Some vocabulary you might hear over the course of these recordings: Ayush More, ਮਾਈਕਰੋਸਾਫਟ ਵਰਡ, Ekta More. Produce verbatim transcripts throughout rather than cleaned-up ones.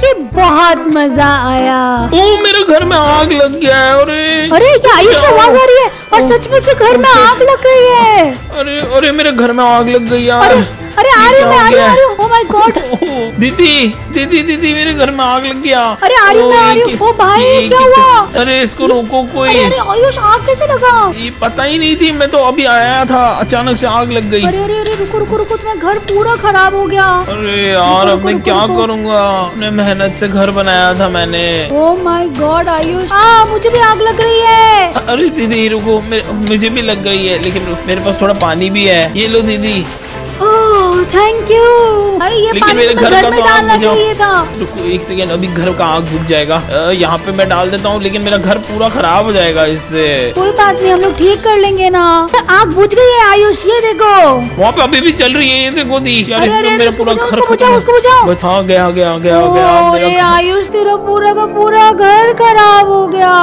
करके बहुत मजा आया। ओ मेरे घर में आग लग गया है। अरे अरे क्या आयुष की आवाज आ रही है? और सच में उसके घर में आग लग गई है। अरे अरे मेरे घर में आग लग गई यार। अरे आ रही मैं आ रही आ रही ओह माय गॉड। दीदी दीदी दीदी मेरे घर में आग लग गया। अरे आ रही मैं आ रही ओ भाई क्या हुआ? अरे इसको रोको कोई। अरे आयुष आग कैसे लगा? ये पता ही नहीं थी, मैं तो अभी आया था, अचानक से आग लग गई। अरे अरे अरे रुको रुको रुको, तुम्हारा घर पूरा खराब हो गया। अरे यार अब मैं क्या करूँगा, अपने मेहनत से घर बनाया था मैंने। ओह माय गॉड आयुष हाँ मुझे भी आग लग रही है। अरे दीदी रुको मुझे भी लग गई है, लेकिन मेरे पास थोड़ा पानी भी है, ये लो दीदी। Thank you. अरे ये पानी मेरे घर का डालना चाहिए था। रुको एक सेकेंड, अभी घर का आग बुझ जाएगा, यहाँ पे मैं डाल देता हूँ, लेकिन मेरा घर पूरा खराब हो जाएगा इससे। कोई बात नहीं, हम लोग ठीक कर लेंगे ना। आग बुझ गई है आयुष, ये देखो वहाँ पे अभी भी चल रही है। ये देखो दी मेरा पूरा घर बचा गया गया गया। आयुष तेरा पूरा का पूरा घर खराब हो गया।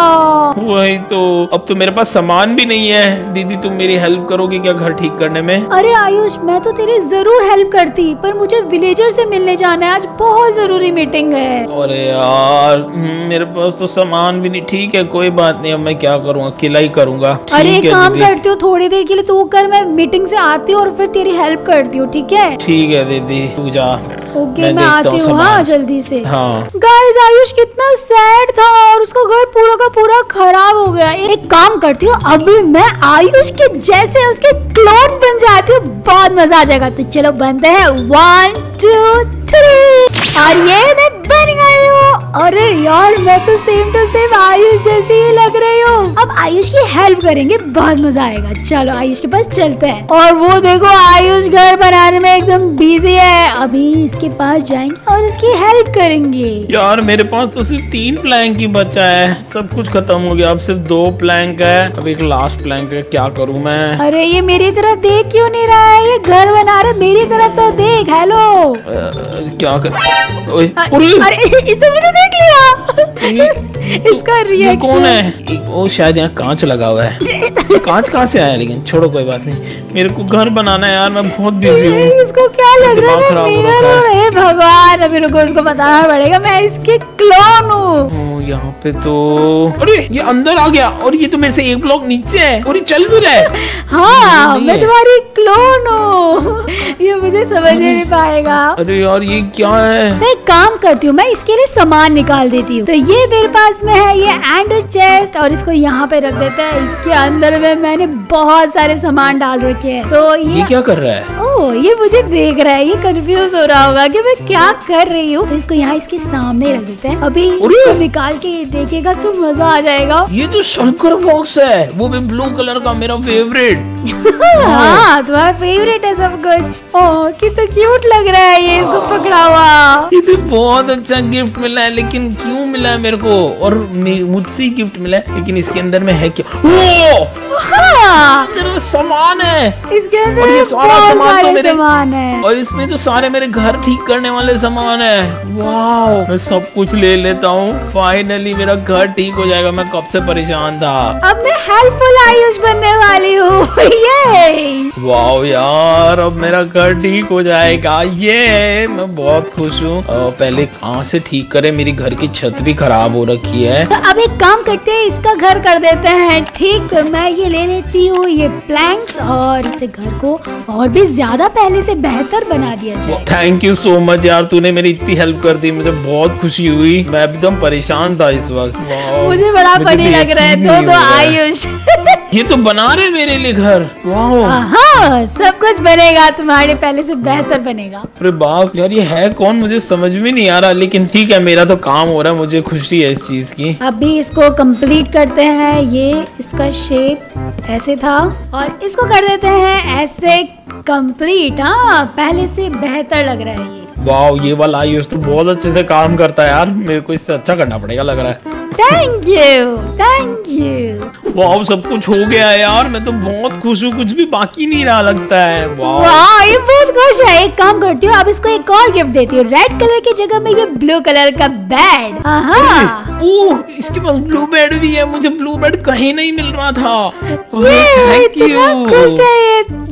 वही तो, अब तो मेरे पास सामान भी नहीं है। दीदी तुम मेरी हेल्प करोगी क्या घर ठीक करने में? अरे आयुष मैं तो तेरी जरूर हेल्प करती, पर मुझे विलेजर से मिलने जाना है, आज बहुत जरूरी मीटिंग है। अरे यार मेरे पास तो सामान भी नहीं। ठीक है कोई बात नहीं, अब मैं क्या करूँगा, अकेला ही करूँगा। अरे एक काम करती हूँ, थोड़ी देर के लिए तू कर, मैं मीटिंग से आती हूँ और फिर तेरी हेल्प करती हूँ। ठीक है ठीक है दीदी तू जा। ओके मैं, मैं आती हूँ हाँ जल्दी से। हाँ गाइस आयुष कितना सैड था और उसका घर पूरा का पूरा खराब हो गया। एक काम करती हूँ, अभी मैं आयुष के जैसे उसके क्लोन बन जाती हूँ, बहुत मजा आ जाएगा। तो चलो बनते हैं वन टू थ्री। और ये मैं बन गई हूँ। अरे यार मैं तो सेम टू सेम आयुष जैसी ही लग रही हूँ। अब आयुष की हेल्प करेंगे, बहुत मजा आएगा। चलो आयुष के पास चलते हैं। और वो देखो आयुष घर बनाने में एकदम बिजी है, अभी इसके पास जाएंगे और इसकी हेल्प करेंगे। यार मेरे पास तो सिर्फ तीन प्लैंक ही बचा है, सब कुछ खत्म हो गया, अब सिर्फ दो प्लैंक है, अब एक लास्ट प्लैंक है, क्या करूँ मैं? अरे ये मेरी तरफ देख क्यों नहीं रहा है, ये घर बना रहा, मेरी तरफ तो देख। हेलो क्या कर? अरे इसने मुझे देख लिया। इसका रिएक्शन कौन है? वो शायद यहाँ कांच लगा हुआ है। कांच कहाँ से आया? लेकिन छोड़ो कोई बात नहीं, मेरे को घर बनाना है यार, मैं बहुत बिजी हूँ। इसको क्या लग रहा है? भगवान अभी रुको, इसको बताना पड़ेगा मैं इसके क्लोन हूँ। यहाँ पे तो अरे ये अंदर आ गया, और ये तो मेरे से एक ब्लॉक नीचे है, और ये चल भी रहा है। हाँ मैं तुम्हारी क्लोन हूँ। ये मुझे समझ नहीं पाएगा। अरे यार ये क्या है? मैं काम करती हूँ, मैं इसके लिए सामान निकाल देती हूँ। तो ये मेरे पास में है ये एंडर चेस्ट, और इसको यहाँ पे रख देता है। इसके अंदर में मैंने बहुत सारे सामान डाल रखे है। तो ये, ये क्या कर रहा है? ओ ये मुझे देख रहा है, ये कंफ्यूज हो रहा होगा की मैं क्या कर रही हूँ। इसको यहाँ इसके सामने रख देते है, अभी निकाल के देखेगा तो मजा आ जाएगा। ये तो शंकर बॉक्स है, वो भी ब्लू कलर का, मेरा फेवरेट। हाँ तुम्हारा फेवरेट है सब कुछ। ओह कितना क्यूट लग रहा है ये, इसको पकड़ा हुआ। ये तो बहुत अच्छा गिफ्ट मिला है, लेकिन क्यों मिला है मेरे को? और मुझसे गिफ्ट मिला है, लेकिन इसके अंदर में है क्या? हाँ। सामान है इसके अंदर, ये सारा सामान तो मेरे सामान है, और इसमें तो सारे मेरे घर ठीक करने वाले सामान है। वाह मैं सब कुछ ले लेता हूँ, फाइनली मेरा घर ठीक हो जाएगा, मैं कब से परेशान था। अब मैं हेल्पफुल आयुष बनने वाली हूँ। वाह यार अब मेरा घर ठीक हो जाएगा, ये मैं बहुत खुश हूँ। पहले कहाँ से ठीक करे, मेरी घर की छत भी खराब हो रखी है। तो अब एक काम करते है, इसका घर कर देते हैं ठीक। मैं ये ले लेती हूँ ये प्लैंक्स, और इसे घर को और भी ज्यादा पहले से बेहतर बना दिया जाए। थैंक यू सो मच यार, तूने मेरी इतनी हेल्प कर दी, मुझे बहुत खुशी हुई। मैं एकदम परेशान था इस वक्त। मुझे बड़ा फनी लग रहा है दो दो आयुष। ये तो बना रहे मेरे लिए घर। हाँ सब कुछ बनेगा, तुम्हारे पहले से बेहतर बनेगा। अरे बाप यार ये है कौन मुझे समझ में नहीं आ रहा, लेकिन ठीक है मेरा तो काम हो रहा है, मुझे खुशी है इस चीज की। अभी इसको कंप्लीट करते हैं, ये इसका शेप ऐसे था, और इसको कर देते हैं ऐसे कंप्लीट। हाँ पहले से बेहतर लग रहा है ये। वाह ये वाला आयुष तो बहुत अच्छे से काम करता है यार, मेरे को इससे अच्छा करना पड़ेगा लग रहा है। Thank you thank you. वाह सब कुछ हो गया है यार, मैं तो बहुत खुश हूँ, कुछ भी बाकी नहीं रहा लगता है। वाह ये बहुत खुश है। एक काम करती हूँ, अब इसको एक और गिफ्ट देती हूँ, रेड कलर की जगह में ये ब्लू कलर का बेड। ओह इसके पास ब्लू बेड भी है, मुझे ब्लू बेड कहीं नहीं मिल रहा था। Thank you.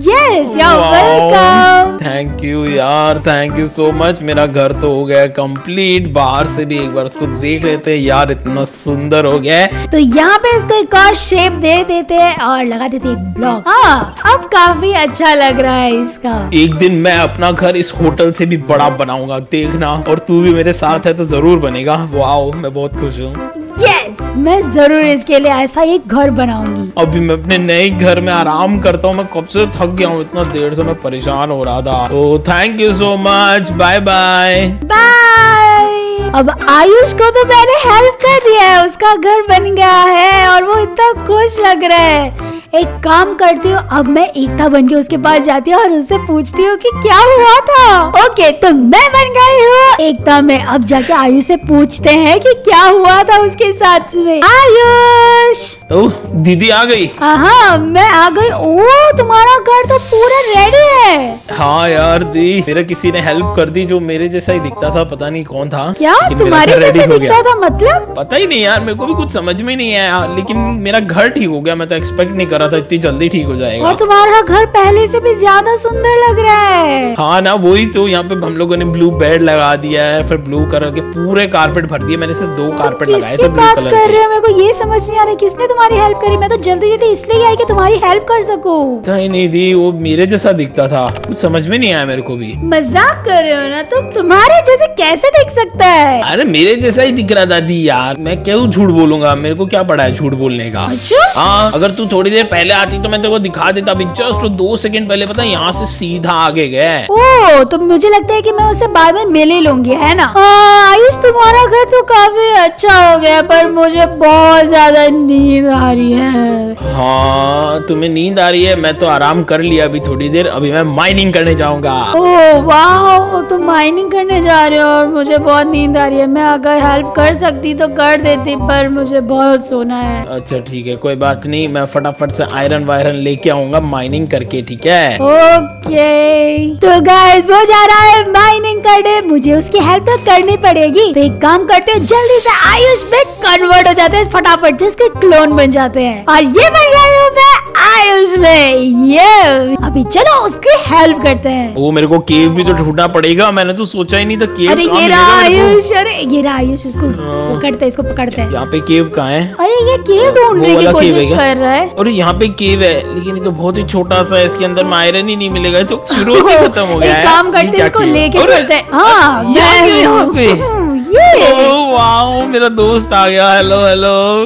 Yes, you're welcome. Thank you यार, thank you so much. मेरा घर तो हो गया कंप्लीट, बाहर से भी एक बार इसको देख लेते हैं यार, इतना सुंदर हो गया है। तो यहाँ पे इसको एक और शेप दे देते हैं और लगा देते हैं एक ब्लॉक। हाँ, अब काफी अच्छा लग रहा है इसका। एक दिन मैं अपना घर इस होटल से भी बड़ा बनाऊंगा, देखना। और तू भी मेरे साथ है तो जरूर बनेगा। वाओ, मैं बहुत खुश हूँ। यस yes, मैं जरूर इसके लिए ऐसा एक घर बनाऊंगी। अभी मैं अपने नए घर में आराम करता हूँ, मैं कब से थक गया हूँ, इतना देर से मैं परेशान हो रहा था। तो thank you so much, bye bye bye. अब आयुष को तो मैंने हेल्प कर दिया है, उसका घर बन गया है और वो इतना खुश लग रहा है। एक काम करती हूँ, अब मैं एकता बनके उसके पास जाती हूँ और उससे पूछती हूँ कि क्या हुआ था। ओके, तो मैं बन गई हूँ एकता में। अब जाके आयुष से पूछते हैं कि क्या हुआ था उसके साथ में। आयुष, ओह दीदी आ गई। हाँ, मैं आ गई। ओह, तुम्हारा घर तो पूरा रेडी है। हाँ यार दी, मेरा किसी ने हेल्प कर दी, जो मेरे जैसा ही दिखता था, पता नहीं कौन था। क्या तुम्हारे जैसे दिखता था मतलब? पता ही नहीं यार, मेरे को भी कुछ समझ में नहीं आया, लेकिन मेरा घर ठीक हो गया, मैं तो एक्सपेक्ट नहीं कर रहा था इतनी जल्दी ठीक हो जाएगा। और तुम्हारा घर पहले से भी ज्यादा सुंदर लग रहा है। हाँ ना, वही तो। यहाँ पे हम लोगों ने ब्लू बेड लगा दिया है, फिर ब्लू कलर के पूरे कारपेट भर दिए, मैंने सिर्फ दो कारपेट लगाए थे ब्लू कलर के। मेरे को ये समझ नहीं आ रहा किसने तुम्हारी हेल्प करी, मैं तो जल्दी जल्दी इसलिए आई कि तुम्हारी हेल्प कर सकूं। नहीं दी, वो मेरे जैसा दिखता था, कुछ समझ में नहीं आया मेरे को भी। मजाक कर रहे हो ना तुम, तुम्हारे जैसे कैसे दिख सकता है? अरे मेरे जैसा ही दिख रहा था दी यार, मैं क्यों झूठ बोलूंगा, मेरे को क्या पड़ा है झूठ बोलने का। हाँ, अगर तू थोड़ी देर पहले आती तो मैं तेरे को दिखा देता। अभी जस्ट दो सेकंड पहले पता है यहाँ से सीधा आगे गए। ओह, तो मुझे लगता है कि मैं उसे बाद में मिल ही लूंगी, है ना। आयुष, तुम्हारा घर तो काफी अच्छा हो गया, पर मुझे बहुत ज्यादा नींद आ रही है। हाँ, तुम्हें नींद आ रही है? मैं तो आराम कर लिया अभी थोड़ी देर, अभी मैं माइनिंग करने जाऊंगा। ओह वाह, तुम माइनिंग करने जा रहे हो और मुझे बहुत नींद आ रही है। मैं अगर हेल्प कर सकती तो कर देती, पर मुझे बहुत सोना है। अच्छा ठीक है, कोई बात नहीं, मैं फटाफट से आयरन वायरन लेके आऊंगा माइनिंग करके, ठीक है। ओके, तो गाइस वो जा रहा है माइनिंग करने, मुझे उसकी हेल्प तो करनी पड़ेगी। तो एक काम करते हैं, जल्दी से आयुष में कन्वर्ट हो जाते हैं, फटाफट से इसके क्लोन बन जाते हैं। और ये बन गई हूँ मैं आयुष में। ये अभी चलो उसकी हेल्प करते हैं। वो मेरे को केव भी तो ढूंढना पड़ेगा, मैंने तो सोचा ही नहीं था केव। अरे ये रहा आयुष, अरे ये रहा आयुष, इसको पकड़ते इसको पकड़ते हैं। यहाँ पे केव कहाँ है? अरे ये केव ढूंढने की कोशिश कर रहा है। अरे यहाँ पे केव है, लेकिन ये तो बहुत ही छोटा सा है, इसके अंदर में आयरन ही नहीं मिलेगा, तो शुरू ही खत्म हो गया है। काम करते इसको लेके चलते हैं। हाँ, ओह वाओ, मेरा दोस्त आ गया। Hello hello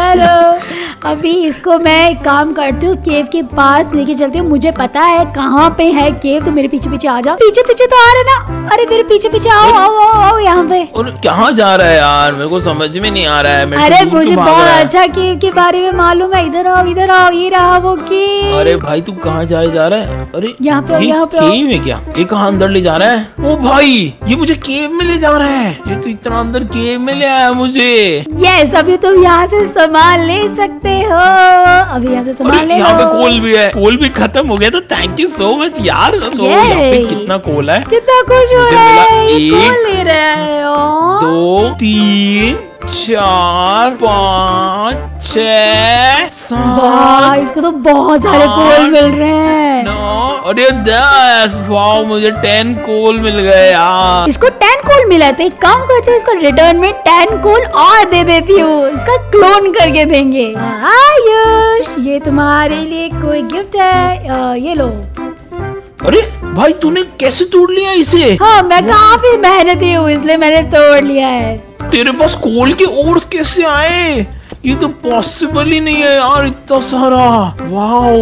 hello. अभी इसको मैं काम करती हूँ, केव के पास लेके चलती हूँ, मुझे पता है कहाँ पे है केव। तो मेरे पीछे पीछे आ जाओ। पीछे पीछे तो आ रहे ना? अरे मेरे पीछे पीछे आओ आओ आओ। यहाँ पे और कहाँ जा रहा है यार, मेरे को समझ में नहीं आ रहा है। अरे मुझे बहुत अच्छा केव के बारे में मालूम है। इधर आओ इधर आओ, ये रहा वो केव। अरे भाई तू कहाँ जाए जा रहा है? अरे यहाँ पे यहाँ पे केव है क्या? ये कहाँ अंदर ले जा रहा है? ओ भाई, ये मुझे केव में ले जा रहा है, ये तो इतना अंदर केव में ले आया मुझे। यस, अभी तुम यहाँ से सामान ले सकते हो। अभी यहाँ से सामान ले। यहाँ पे कोल भी है, कोल भी खत्म हो गया। तो थैंक यू सो मच यार। तो यहाँ पे कितना कोल है, कितना खुश हो रहा है। कोल ले रहा है। दो तीन चार पाँच छः सात, इसको तो बहुत सारे कोल मिल रहे हैं। नौ, अरे दस। वाओ, मुझे टेन कोल मिल गए यार। इसको टेन कोल मिला था। एक काम करते हैं, इसको रिटर्न में टेन कोल और दे देती हूँ, इसका क्लोन करके देंगे। आयुष, ये तुम्हारे लिए कोई गिफ्ट है, आ, ये लो। अरे भाई, तूने कैसे तोड़ लिया इसे? हाँ, मैं काफी मेहनती हूँ, इसलिए मैंने तोड़ लिया है। तेरे पास कोल के ओर कैसे आए? ये तो पॉसिबल ही नहीं है यार, इतना सारा। वाओ,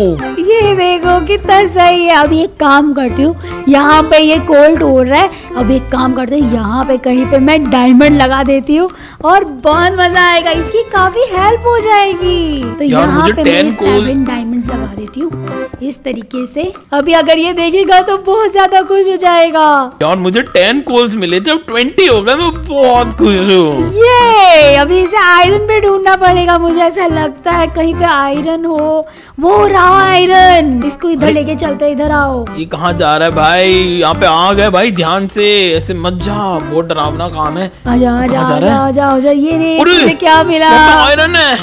ये देखो कितना सही है। अब एक काम करती हूँ, यहाँ पे ये कोल तोड़ रहा है। अब एक काम करते हैं, यहाँ पे कहीं पे मैं डायमंड लगा देती हूँ और बहुत मजा आएगा, इसकी काफी हेल्प हो जाएगी। तो यहाँ पे मैं सेवन डायमंड लगा देती हूँ इस तरीके से। अभी अगर ये देखेगा तो बहुत ज्यादा खुश हो जाएगा। यार मुझे टेन कोल्स मिले थे, अब ट्वेंटी हो गए, मैं बहुत खुश हूँ। ये अभी इसे आयरन पे ढूंढना पड़ेगा, मुझे ऐसा लगता है कहीं पे आयरन हो। वो रहा आयरन, इसको इधर लेके चलते। इधर आओ। ये कहाँ जा रहा है भाई? यहाँ पे आ गए भाई, ध्यान से, ऐसे मत जा, बहुत डरावना काम है। आजा आजा आजा आजा। ये देख क्या मिला, आयरन है।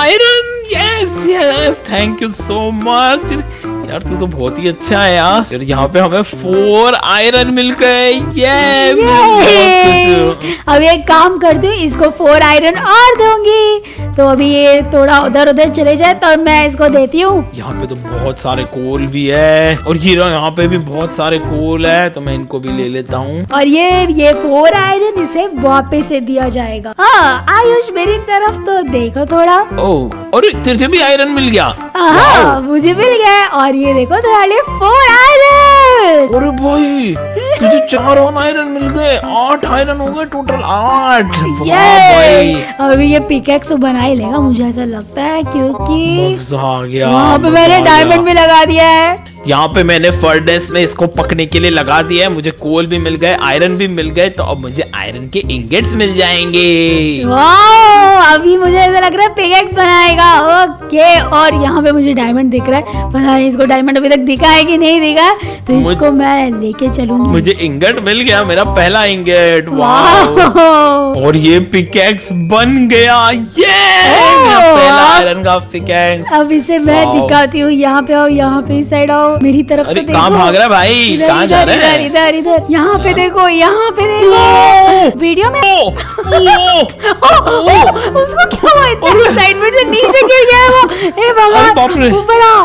Iron, yes yes, thank you so much. यार तू तो बहुत ही अच्छा है यार। यहाँ पे हमें फोर आयरन मिल गए। ये अब एक काम करती हूँ, इसको फोर आयरन और दूंगी। तो अभी ये थोड़ा उधर उधर चले जाए तो मैं इसको देती हूँ। यहाँ पे तो बहुत सारे कोल भी है और ये यहाँ पे भी बहुत सारे कोल है, तो मैं इनको भी ले लेता हूँ। और ये ये फोर आयरन इसे वापस से दिया जाएगा। हाँ आयुष मेरी तरफ तो देखो थोड़ा। ओ, और तुझे भी आयरन मिल गया? हाँ मुझे मिल गया। और ये देखो तुम्हारे फोर आयरन। अरे भाई तुझे चार आयरन मिल गए, आठ आयरन हो गए टोटल, आठ। अभी ये पिकेक्स बना ही लेगा मुझे ऐसा लगता है, क्योंकि वहाँ पे मैंने डायमंड भी लगा दिया है। यहाँ पे मैंने फर्नेस में इसको पकने के लिए लगा दिया है। मुझे कोल भी मिल गए, आयरन भी मिल गए, तो अब मुझे आयरन के इंगेट्स मिल जाएंगे। वाह अभी मुझे ऐसा लग रहा है पिकेक्स बनाएगा। ओके और यहाँ पे मुझे डायमंड दिख रहा है, पता नहीं इसको डायमंड अभी तक दिखा है कि नहीं दिखा, तो इसको मैं लेके चलूंगी। मुझे इंगेट मिल गया, मेरा पहला इंगेट। वाह और ये पिकेक्स बन गया। ये पहला आयरन का पिकेक्स। अब इसे मैं दिखाती हूँ। यहाँ पे आओ, यहाँ पे इस साइड आओ मेरी तरफ। अरे तो काम भाग रहा है भाई, कहाँ जा रहे हैं? इधर इधर यहाँ पे देखो, यहाँ पे देखो वीडियो में। ओ, ओ, उसको क्या हुआ? इतना एक्साइटमेंट से नीचे गिर गया वो। ए भगवान ऊपर आ,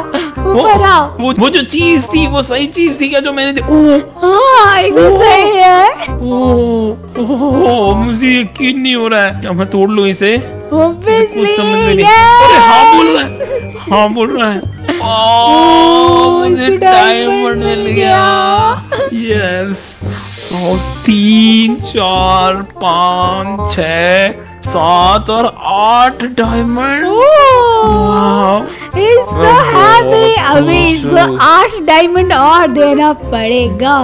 ऊपर आ। वो जो चीज थी वो सही चीज थी क्या जो मैंने? हाँ एकदम सही है। ओह मुझे यकीन नहीं हो रहा है, क्या मैं तोड़ लूँ इसे? कुछ समझ में नहीं। अरे हाँ बोल रहा है, हाँ बोल रहा है। ओह मुझे डायमंड मिल गया। यस और तीन चार पाँच छः सात और आठ डायमंड। अभी इसको आठ डायमंड और देना पड़ेगा।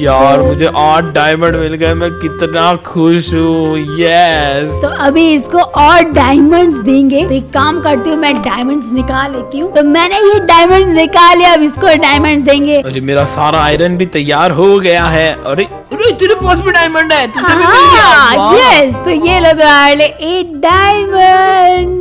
यार मुझे आठ डायमंड मिल गए, मैं कितना खुश हूँ। यस तो अभी इसको और डायमंड्स देंगे। तो एक काम करती हूँ, मैं डायमंड्स निकाल लेती हूँ। तो मैंने ये डायमंड निकाल लिया, अब इसको डायमंड देंगे। अरे मेरा सारा आयरन भी तैयार हो गया है। अरे तेरे पास भी डायमंड है, तुझे भी मिल गया। यस तो ये लो तुम्हारे एट डायमंड।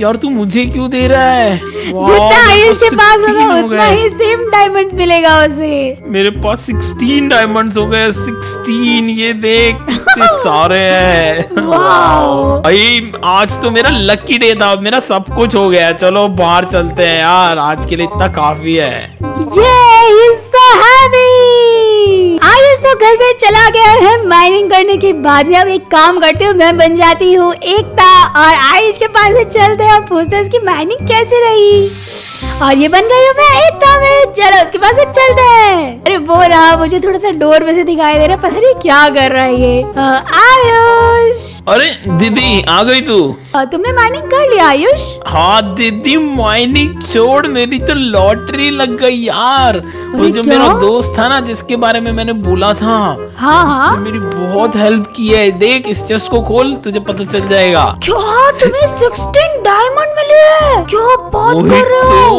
यार तू मुझे क्यों दे रहा है? जितना आयुष के पास होगा उतना ही सेम डायमंड्स मिलेगा उसे। मेरे पास सोलह डायमंड्स हो गए। सोलह ये देख कितने सारे हैं। वाओ भाई आज तो मेरा लकी डे था, मेरा सब कुछ हो गया। चलो बाहर चलते हैं यार, आज के लिए इतना काफी है। ये आयुष तो घर में चला गया है माइनिंग करने के बाद में। अब एक काम करती हूँ, मैं बन जाती हूँ एकता और आयुष के पास चलते हैं और पूछते हैं इसकी माइनिंग कैसी रही। और ये बन गई हूँ मैं एकता में, चलो उसके पास चलते हैं। अरे वो रहा, मुझे थोड़ा सा डोर में से दिखाई दे रहा है, पता नहीं क्या कर रहा है ये। आयुष अरे दीदी आ गई तू? तुमने माइनिंग कर लिया आयुष? हाँ दीदी माइनिंग छोड़, मेरी तो लॉटरी लग गई यार। वो जो मेरा दोस्त था ना जिसके बारे में मैंने बोला था, हाँ हाँ मेरी बहुत हेल्प की है। देख इस चेस्ट को खोल, तुझे पता चल जाएगा। क्या तुम्हें सोलह डायमंड मिले? क्या बात कर रहे हो?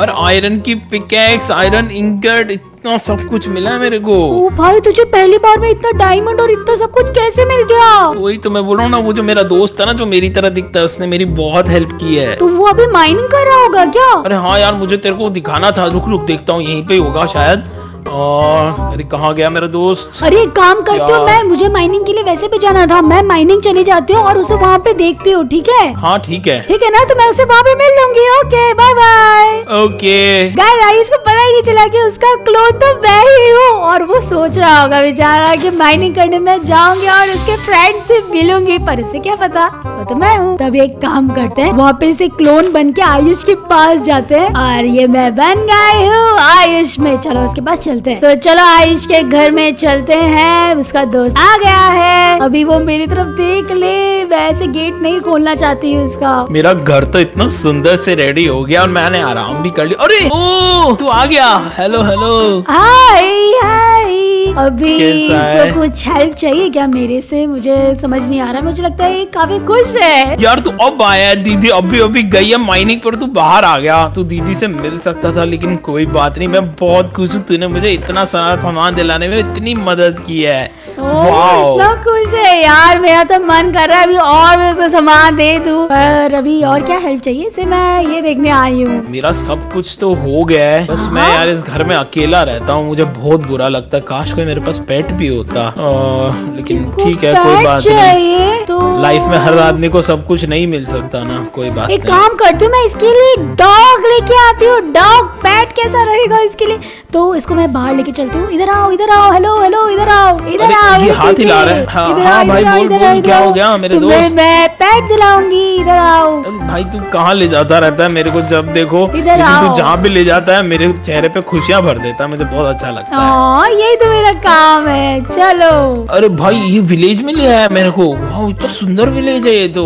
और आयरन की पिकेक्स, आयरन इंगट, इतना सब कुछ मिला मेरे को। ओ भाई तुझे पहली बार में इतना डायमंड और इतना सब कुछ कैसे मिल गया? वही तो मैं बोल रहा हूँ ना, वो जो मेरा दोस्त था ना जो मेरी तरह दिखता है, उसने मेरी बहुत हेल्प की है। तो वो अभी माइनिंग कर रहा होगा क्या? अरे हाँ यार मुझे तेरे को दिखाना था, रुक रुक देखता हूँ, यहीं पे होगा शायद। और अरे कहाँ गया मेरा दोस्त? अरे काम करती हूँ मैं, मुझे माइनिंग के लिए वैसे भी जाना था, मैं माइनिंग चली जाती हूँ और उसे वहाँ पे देखती हूँ। ठीक है? हाँ ठीक है, ठीक है ना? तो मैं उसे वहाँ पे मिल लूंगी। Okay bye bye. Okay guys Ayush को पता ही नहीं चला कि उसका क्लोन तो मैं ही हूँ, और वो सोच रहा होगा बेचारा कि माइनिंग करने में जाऊंगी और उसके फ्रेंड से मिलूंगी, पर इसे क्या पता वो तो मैं हूँ। तब एक काम करते हैं, वापस से क्लोन बन के आयुष के पास जाते हैं। और ये मैं बन गई हूँ आयुष में, चलो उसके पास चलते हैं। तो चलो आयुष के घर में चलते हैं, उसका दोस्त आ गया है। अभी वो मेरी तरफ देख ले, वैसे गेट नहीं खोलना चाहती है उसका। मेरा घर तो इतना सुंदर से रेडी हो गया और मैंने आराम भी कर लिया। अरे ओ तू आ गया। हेलो हेलो हाय हाय भाई अभी इसको कुछ हेल्प चाहिए क्या मेरे से? मुझे समझ नहीं आ रहा, मुझे लगता है ये काफी खुश है। यार तू अब आया, दीदी अभी अभी गई है माइनिंग पर, तू बाहर आ गया। तू दीदी से मिल सकता था लेकिन कोई बात नहीं, मैं बहुत खुश हूँ। तूने मुझे इतना सारा सामान दिलाने में इतनी मदद की है। ओ, इतना खुश है यार, मेरा तो मन कर रहा है अभी और मैं उसको सामान दे दूं। पर अभी और क्या हेल्प चाहिए इसे मैं ये देखने आई हूँ। मेरा सब कुछ तो हो गया है, बस मैं यार इस घर में अकेला रहता हूँ, मुझे बहुत बुरा लगता है। काश कोई मेरे पास पेट भी होता। आ, लेकिन ठीक है कोई बात नहीं, तो लाइफ में हर आदमी को सब कुछ नहीं मिल सकता ना, कोई बात एक नहीं। काम करती हूँ मैं इसके लिए डॉग लेके आती हूँ। डॉग पेट कैसा रहेगा इसके लिए? तो इसको मैं बाहर लेके चलती हूँ। इधर आओ इधर आओ, हेलो हेलो इधर आओ इधर आओ। ये हाथ हिला रहा है। हाँ हाँ भाई बोल बोल क्या हो गया मेरे दोस्त? मैं पेट दिलाऊंगी, इधर आओ। भाई तू कहाँ ले जाता रहता है मेरे को? जब देखो इधर आओ, जहाँ भी ले जाता है मेरे चेहरे पे खुशियाँ भर देता है, मुझे बहुत अच्छा लगता है। यही तो मेरा काम है। चलो अरे भाई ये विलेज में ले आया मेरे को, इतना सुंदर विलेज है ये तो।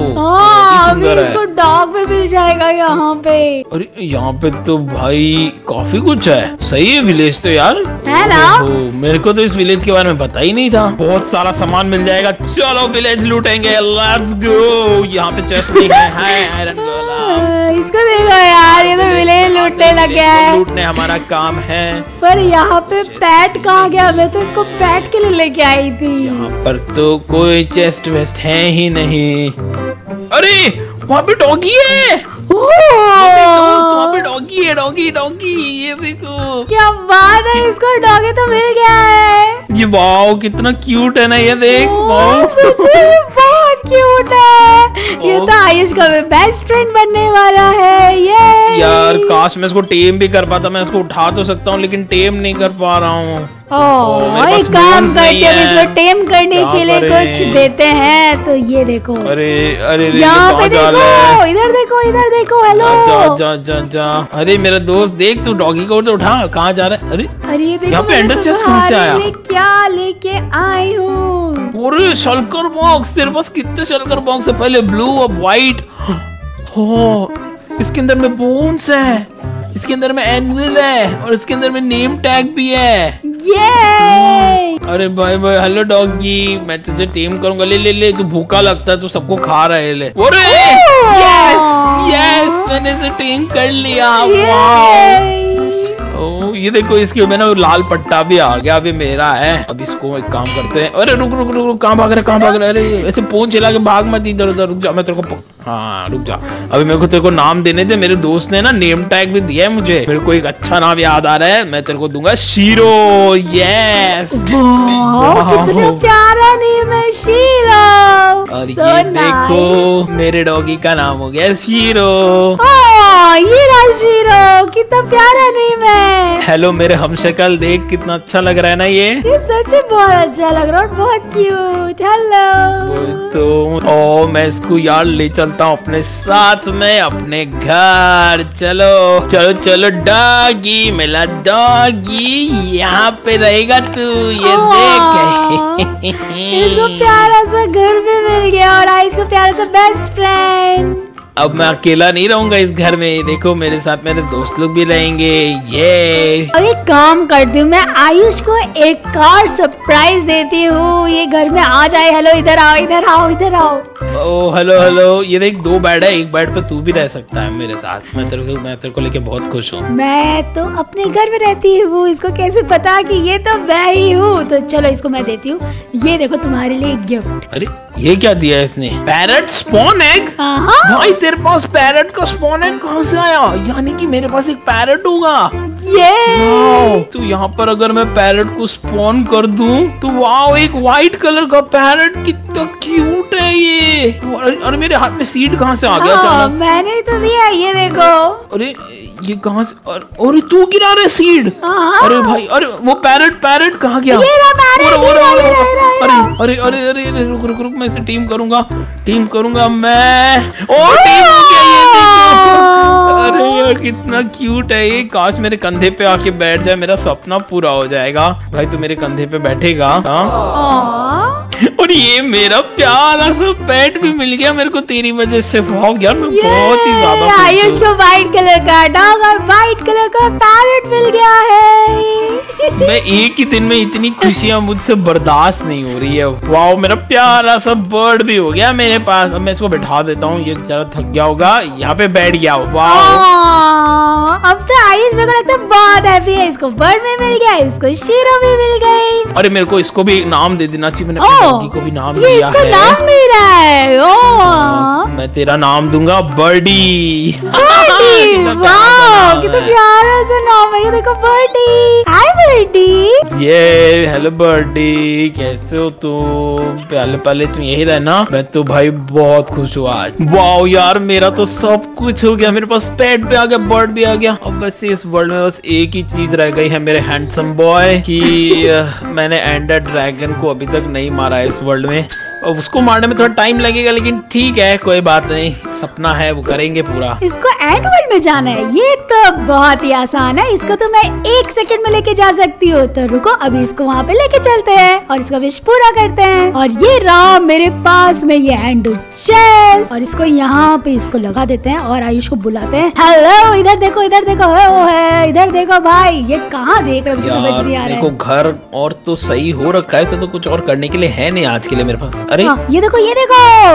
सुंदर है, इसको डॉग में मिल जाएगा यहाँ पे। अरे यहाँ पे तो भाई काफी कुछ है। सही है विलेज तो यार, है ना? मेरे को तो इस विलेज के बारे में पता ही नहीं था। बहुत सारा सामान मिल जाएगा, चलो विलेज लूटेंगे, लेट्स गो। यहाँ पे चेस्ट भी है, हाय आयरन गोला। इसको देखो यार ये तो विलेज लूटने लग गया है। लूटने हमारा काम है। पर यहाँ पे पैट कहाँ गया? मैं तो इसको पैट के लिए लेके आई थी। यहाँ पर तो कोई चेस्ट वेस्ट है ही नहीं। अरे वहाँ पे डॉगी है। वहाँ पे डॉगी है, डॉगी डॉगी, ये देखो। क्या बात है, इसको डॉगी तो मिल गया है। ये वाओ कितना क्यूट है ना, ये देख बहुत क्यूट है। ये तो आयुष का बेस्ट फ्रेंड बनने वाला है। ये यार काश मैं इसको टेम भी कर पाता, मैं इसको उठा तो सकता हूँ लेकिन टेम नहीं कर पा रहा हूँ। ओह एक काम करते हैं, इसको टेम करने के लिए कुछ देते हैं। तो ये देखो, अरे अरे यहाँ पे देखो, इधर देखो इधर देखो, हेलो जा जा जा। अरे मेरा दोस्त देख, तू डॉगी को तो उठा, कहाँ जा रहा है? अरे अरे यहाँ पे एंडर चेस्ट कहाँ से आया? क्या लेके आई हूँ? अरे शल्कर बॉक्स, तेरे पास कितने शल्कर बॉक्स है? पहले ब्लू और व्हाइट। हो इसके अंदर में बोन्स है, इसके अंदर में एनविल है और इसके अंदर में नेम टैग भी है। ये अरे भाई भाई हेलो डॉगी, मैं तुझे टेम करूंगा, ले ले ले, तू भूखा लगता है, तू सबको खा रहा है, ले। अरे यस यस मैंने इसे टेम कर लिया। ओ, ये देखो इसके मैंने लाल पट्टा भी आ गया, अभी मेरा है। अब इसको एक काम करते हैं। अरे रुक रुक रुक रुक, कहाँ भाग रहे कहाँ भाग रहे? अरे ऐसे पूंछ हिला के भाग मत, इधर उधर रुक जा, मैं तेरे को, हाँ रुक जा। अभी मेरे को तेरे को नाम देने थे, मेरे दोस्त ने ना नेम टैग भी दिया है मुझे। मेरे को एक अच्छा नाम याद आ रहा है, मैं तेरे को दूंगा शीरो। यस कितना प्यारा नेम है शीरो। और so ये nice. देखो मेरे डॉगी का नाम हो गया शीरो। ओह ये रहा शीरो, कितना प्यारा नेम है। हेलो मेरे हमशक्ल, देख कितना अच्छा लग रहा है ना ये, ये सच में बहुत अच्छा लग रहा है, बहुत क्यूट। हेलो तो ओ, मैं इसको यार ले चल अपने साथ में अपने घर। चलो चलो चलो डॉगी, मिला डॉगी, यहाँ पे रहेगा तू। ये देख इसको प्यारा सा घर भी मिल गया और आयुष को प्यारा सा बेस्ट फ्रेंड। अब मैं अकेला नहीं रहूंगा इस घर में, देखो मेरे साथ मेरे दोस्त लोग भी रहेंगे। ये और एक काम करती हूँ मैं, आयुष को एक कार सरप्राइज देती हूँ, ये घर में आ जाए। हेलो इधर आओ इधर आओ इधर आओ। ओ हेलो हेलो, ये देख दो बेड है, एक बेड पे तू भी रह सकता है मेरे साथ। मैं तेरे को मैं तेरे को लेके बहुत खुश हूँ। मैं तो अपने घर में रहती हूँ, इसको कैसे पता कि ये तो मैं ही हूँ। तो चलो इसको मैं देती हूँ, ये देखो तुम्हारे लिए एक गिफ्ट। अरे ये क्या दिया इसने? Parrot spawn egg. भाई तेरे पास पैरट का स्पॉन एग कहाँ से आया? यानी कि मेरे पास एक पैरट होगा। ये तो यहाँ पर अगर मैं पैरट को स्पॉन कर दूं तो वाओ एक व्हाइट कलर का पैरट, कितना क्यूट है ये। अरे मेरे हाथ में सीड कहाँ से आ गया? हाँ, मैंने तो दिया, ये देखो। अरे ये कहाँ से? अरे तू गिरा रहे सीड। अरे भाई अरे वो पैरट पैरट कहाँ गया? अरे अरे अरे अरे रुक रुक रुक, मैं इसे टीम करूंगा टीम करूंगा मैं। ओ टीम हो गया ये देखो। अरे यार कितना क्यूट है ये, काश मेरे कंधे पे आके बैठ जाए, मेरा सपना पूरा हो जाएगा। भाई तू मेरे कंधे पे बैठेगा? हाँ और ये मेरा प्यारा सा पेट भी मिल गया मेरे को तेरी वजह से। यार मैं बहुत ही ज़्यादा आयुष को व्हाइट कलर का डॉग और व्हाइट कलर का पैरेट मिल गया है। मैं एक ही दिन में इतनी खुशियाँ मुझसे बर्दाश्त नहीं हो रही है। वाओ मेरा प्यारा सा बर्ड भी हो गया मेरे पास। अब मैं इसको बैठा देता हूँ, ये जरा थक गया होगा, यहाँ पे बैठ गया। वाओ अब तो आयुष मेरे को लगता है बहुत हैप्पी है। इसको बर्ड में मिल गया, इसको शेरों में मिल गई। अरे मेरे को इसको भी नाम दे देना चाहिए, मैंने डॉगी को भी नाम ये दिया इसको है। नाम दे रहा है। ओ आ, मैं तेरा नाम दूंगा बर्डी। वाह कितना प्यारा सा नाम है, ये देखो बर्डी। Hi Birdie. ये हेलो बर्डी, कैसे हो तुम? पहले पहले तुम यही रहना। मैं तो भाई बहुत खुश हूँ आज। वाह यार मेरा तो सब कुछ हो गया, मेरे पास पेट भी आ गया, बर्ड भी आ गया। अब वैसे इस वर्ल्ड में बस एक ही चीज रह गई है मेरे हैंडसम बॉय की मैंने एंडर ड्रैगन को अभी तक नहीं मारा है इस वर्ल्ड में। और उसको मारने में थोड़ा टाइम लगेगा लेकिन ठीक है कोई बात नहीं, सपना है वो करेंगे पूरा। इसको एंड वर्ल्ड में जाना है, ये तो बहुत ही आसान है, इसको तो मैं एक सेकंड में लेके जा सकती हूँ। तो रुको अभी इसको वहाँ पे लेके चलते हैं और इसका विश पूरा करते हैं। और ये रहा मेरे पास में ये हैंडल चेस, और इसको यहाँ पे इसको लगा देते हैं और आयुष को बुलाते हैं। हेलो इधर देखो, इधर देखो, वो है इधर देखो। भाई ये कहाँ देख रहे हो? समझ नहीं आ रहा है। घर और तो सही हो रखा है, तो कुछ और करने के लिए है नहीं आज के लिए मेरे पास। अरे हाँ, ये देखो ये देखो।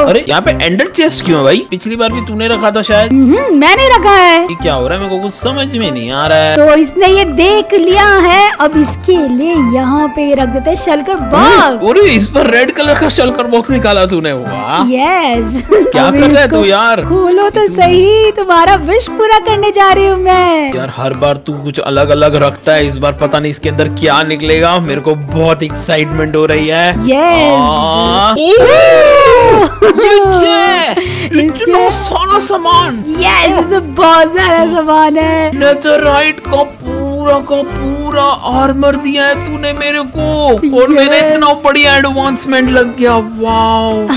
अरे यहाँ पे एंडर चेस्ट क्यों है भाई? पिछली बार भी तूने रखा था शायद। मैंने रखा है। ये क्या हो रहा है? मेरे को कुछ समझ में नहीं आ रहा है। तो इसने ये देख लिया है, अब इसके लिए यहाँ पे रख देते हैं शलकर बॉक्स। अरे इस पर रेड कलर का शलकर बॉक्स निकाला तूने। वाह यस क्या कर रहा है तू यार? खोलो तो सही, तुम्हारा विश पूरा करने जा रही हूँ मैं। यार हर बार तू कुछ अलग अलग रखता है, इस बार पता नहीं इसके अंदर क्या निकलेगा। मेरे को बहुत एक्साइटमेंट हो रही है। इतना सारा सामान। यस yes, बहुत सारा सामान है। नेचराइट का पूरा का पूरा आर्मर दिया है तूने मेरे को। और yes. मैंने इतना बढ़िया एडवांसमेंट लग गया। Wow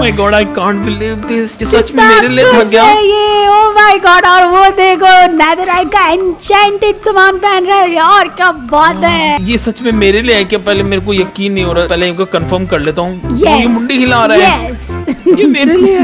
my god I can't believe this, सच में मेरे लिए थक गया ये। Oh my God, और वो देखो नेदरराइट का एन्चेंटेड सामान पहन रहा है। और क्या बात है, ये सच में मेरे लिए है क्या? पहले मेरे को यकीन नहीं हो रहा, पहले इनको कंफर्म कर लेता हूँ। yes. ये मुंडी हिला रहा है। yes. ये मेरे लिए है।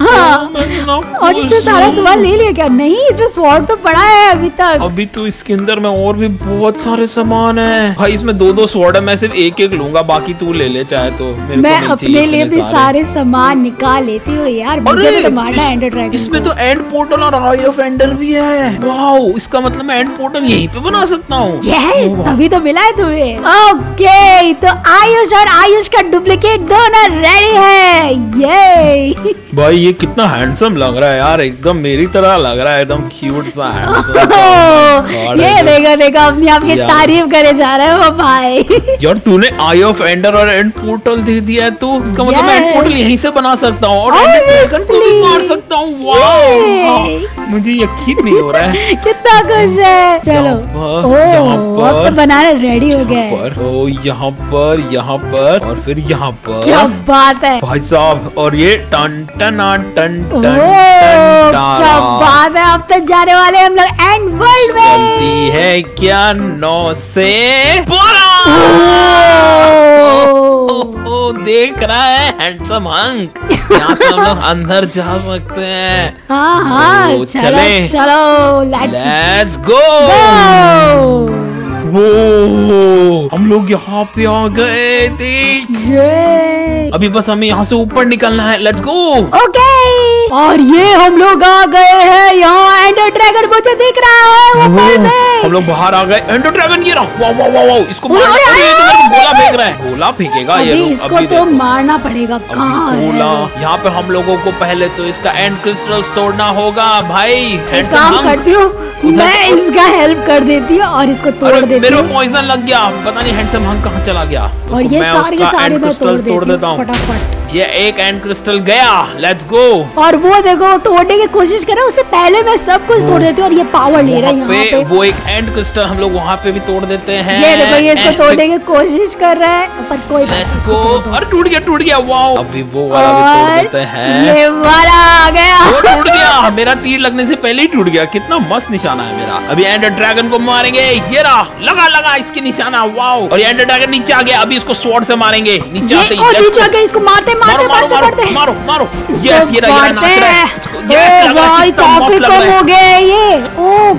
हाँ। तो और इसने सारा सामान ले लिया क्या? नहीं इसमें स्वॉर्ड तो पड़ा है अभी तक। अभी तो इसके अंदर में और भी बहुत सारे सामान है भाई। इसमें दो दो स्वॉर्ड है, मैं सिर्फ एक एक लूंगा, बाकी तू ले ले चाहे तो। मैं अपने लिए भी सारे सामान निकाल लेती हूँ यार। इसमें तो एंड पोर्टल और आई ऑफ एंडर भी है। वाओ इसका मतलब मैं एंड पोर्टल यहीं पे बना सकता हूँ। यस तभी तो मिला है तुम्हें। ओके तो आयुष और आयुष का डुप्लीकेट दोनों रेडी है। ये भाई ये कितना हैंडसम लग रहा है यार, एकदम मेरी तरह लग रहा है, एकदम क्यूट सा हैंडसम। ये देखो देखो अपनी आपकी तारीफ करे जा रहे हो भाई। यार तूने आई ऑफ एंडर और एंड पोर्टल दे दिया है तो इसका मतलब मैं एंड पोर्टल यहीं से बना सकता हूँ और एंड ड्रैगन को भी मार सकता हूँ। वाओ हाँ, मुझे यकीन नहीं हो रहा है। कितना खुश है। चलो अब तो बनाना रेडी हो गया है। ओ यहाँ पर, यहाँ पर और फिर यहाँ पर। क्या बात है भाई साहब। और ये टन टन टन टन क्या बात है। अब तक जाने वाले हम लोग एंड वर्ल्ड में। चलती है क्या नौ से देख रहा है हैंडसम हंक। यहाँ से हम लोग अंदर जा सकते हैं। हाँ हाँ तो चले चलो लेट्स गो। वो हम लोग यहाँ पे आ गए देख। अभी बस हमें यहाँ से ऊपर निकलना है। Let's go. ओके और ये हम लोग आ गए हैं यहाँ। एंडर ड्रैगन मुझे दिख रहा है ऊपर में। हम लोग बाहर आ गए। एंडर ड्रैगन ये रहा। वाह वाह वाह वाह इसको गोला फेंक रहा है। गोला फेंकेगा ये। इसको तो मारना पड़ेगा। कहाँ है गोला? यहाँ पे हम लोगों को पहले तो इसका एंड क्रिस्टल्स तोड़ना होगा भाई। काम करती हूँ मैं, इसका हेल्प कर देती हूँ और इसको तोड़ देती हूँ। मेरा पॉइजन लग गया, पता नहीं हैंडसम हंक कहाँ चला गया। और ये सारे सारे मैं तोड़ देता हूँ फटाफट। ये एक एंड क्रिस्टल गया, लेट्स गो। और वो देखो तोड़ने की कोशिश कर रहा है, उससे पहले मैं सब कुछ तोड़ देती हूँ और ये पावर ले रहा है यहाँ पे। वो एक एंड क्रिस्टल हम लोग वहाँ पे भी तोड़ देते हैं। ये देखो ये इसको तोड़ने की कोशिश कर रहा है पर कोई लेट्स गो। और टूट गया टूट गया वाओ। अभी वो वाला भी तोड़ देते हैं। ये वाला आ गया, वो टूट गया, मेरा तीर लगने से पहले ही टूट गया। कितना मस्त निशाना है मेरा। अभी एंडर ड्रैगन को मारेंगे, ये रहा लगा लगा इसके निशाना वाओ। और एंडर ड्रैगन नीचे आ गया, अभी इसको स्वॉर्ड से मारेंगे। नीचे आते ही इसको मारते मारो मारो मारो मारो मारो। यस ये रहा, ये नाच रहा है इसको। यस भाई काफी कम हो गए ये। ओ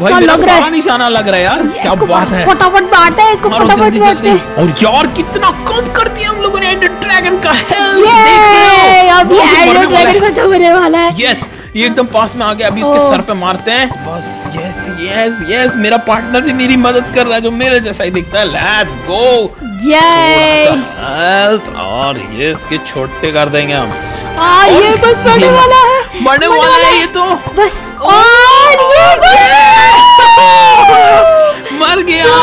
भाई लग रहा है निशाना लग रहा है यार, क्या बात है। फटाफट मारते हैं इसको, फटाफट मारते हैं। और यार कितना कम कर दिया हम लोगों ने एंडर ड्रैगन का हेल्थ, देख लो। अब एंडर ड्रैगन को तोड़ने वाला है। यस ये एकदम पास में आ गया, अभी इसके सर पे मारते हैं बस। यस यस यस मेरा पार्टनर भी मेरी मदद कर रहा है, जो मेरे जैसा ही दिखता है। Let's go health. और ये इसके छोटे कर देंगे हम। आ, ये बस बढ़ने वाला है, बढ़ने वाला है ये तो बस। और ये मर गया।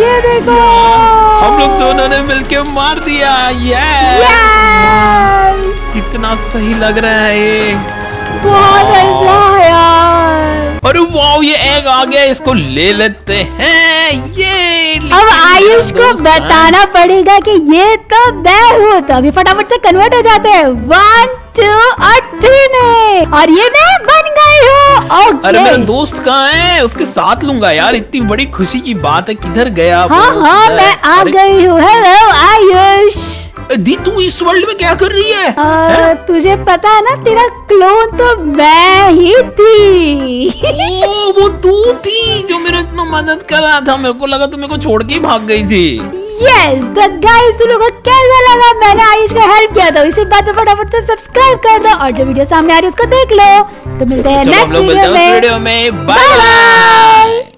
ये देखो हम लोग दोनों ने मिलके मार दिया। यस कितना सही लग रहा है ये, बहुत अच्छा है यार। अरे वाओ ये एग आ गया, इसको ले लेते हैं। ये अब आयुष को बताना पड़ेगा कि ये तो मैं हूँ, तो अभी फटाफट से कन्वर्ट हो जाते हैं वन टू और थ्री में। और ये मैं बन गई हूँ। अरे मेरा दोस्त कहाँ है, उसके साथ लूंगा यार। इतनी बड़ी खुशी की बात है, किधर गया? हाँ हाँ मैं आ गई हूँ। हेलो आयुष दी, तू इस वर्ल्ड में क्या कर रही है? आ, है? तुझे पता है ना तेरा क्लोन तो मैं ही थी। ओ, वो तू थी जो मेरा इतना मदद कर रहा था, मेरे को लगा तू मेरे को छोड़ के भाग गई थी। यस गाइस तुम लोगों को कैसा लगा मैंने आयुष को हेल्प किया था, इसी बात पे फटाफट से सब्सक्राइब कर दो और जो वीडियो सामने आ रही है उसको देख लो। तो मिलते हैं नेक्स्ट वीडियो में। Bye bye.